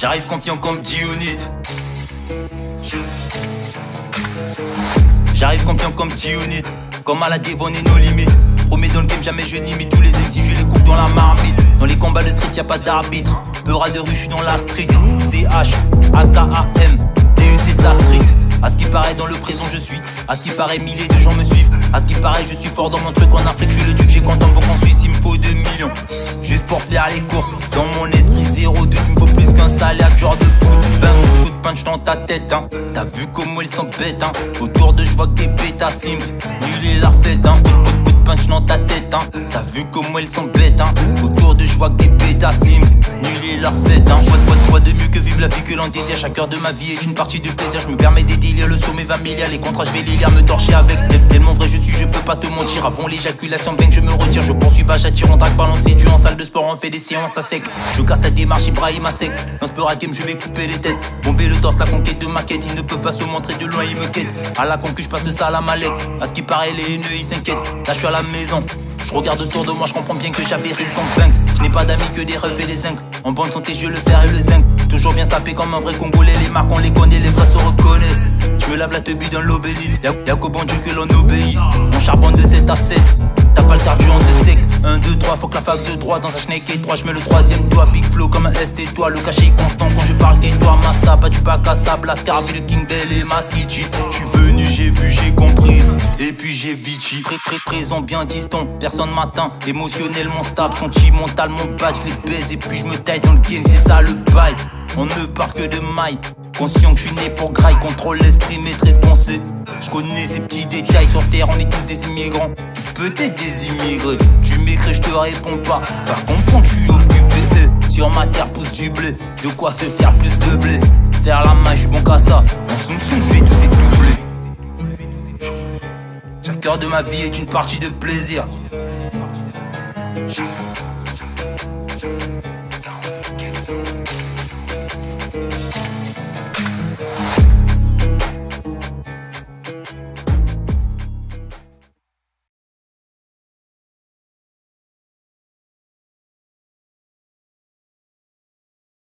J'arrive confiant contre G-Unit. J'arrive confiant comme G-Unit. Comme à la Devon et nos limites. Premier dans le game, jamais je n'imite. Tous les MC, je les coupe dans la marmite. Dans les combats de street, y'a pas d'arbitre. Peur de rue, j'suis dans la street. CH, AKAM, DU, c'est de la street. À ce qui paraît, dans le présent, je suis. À ce qui paraît, milliers de gens me suivent. À ce qui paraît, je suis fort dans mon truc. En Afrique, je suis le duc, j'ai content pour qu'on suisse. Il me faut 2 millions, juste pour faire les courses. Dans mon esprit, 0,2, il me faut plus qu'un salaire, genre de foot. Bang, coup de punch dans ta tête, hein. T'as vu comment ils sont bêtes, hein. Autour de j'vois que des bêtas sims. Nul est la fête, hein. Coup de punch dans ta tête, hein. T'as vu comment ils sont bêtes, hein. Autour de j'vois que des bêtas sims. Nul est la fête, hein. Quoi de mieux que vivre la vie que l'on désire. Chaque heure de ma vie est une partie de plaisir. Je me permets des délires, le sommet va milliards. Les contrats je vais les lire, me torcher avec. Tellement vrai je suis, je peux pas te mentir. Avant l'éjaculation bang je me retire. Je poursuis pas, j'attire, on drague pas, c'est du en salle de sport. On fait des séances à sec. Je casse la démarche Ibrahima Seck. Dans ce peur à game je vais couper les têtes. Bomber le torse, la conquête de ma quête. Ils ne peuvent pas se montrer de loin, ils me quittent. À la concu je passe de ça à la mallette. À ce qui paraît les haineux ils s'inquiètent. Là je suis à la maison, je regarde autour de moi, je comprends bien que j'avais raison. Binks, je n'ai pas d'amis que des refs et des zincs. En bonne santé, je le fer et le zinc. Toujours bien sapé comme un vrai Congolais. Les marques on les connaît, les vrais se reconnaissent. Je me lave la teubille dans l'obélite. Y'a qu'au bon Dieu que l'on obéit. On charbonne de 7 à 7. T'as pas le cardio, on te sec. 1, 2, 3, faut que la fasse de droit. Dans un schneck et 3, je mets le troisième doigt. Big flow comme un ST, toi. Le cachet est constant quand je parle qu'est toi. Masta, pas du pack à sable. Scarby, le King Del et ma city. J'suis venu, j'ai vu, j'ai compris. Et puis j'ai Vichy. Très présent, bien distant. Personne m'atteint, émotionnellement stable. Sentimental, mon badge, les baise. Et puis je me taille dans le game, c'est ça le bail. On ne part que de mailles. Conscient que je suis né pour graille, contrôle l'esprit, maîtrise pensée. Je connais ces petits détails, sur terre on est tous des immigrants. Peut-être des immigrés, tu m'écris, je te réponds pas. Par contre, tu es occupé, sur ma terre pousse du blé. De quoi se faire plus de blé, faire la main, je suis bon qu'à ça. En soum-soum, je vais tout dédoubler. Chaque heure de ma vie est une partie de plaisir.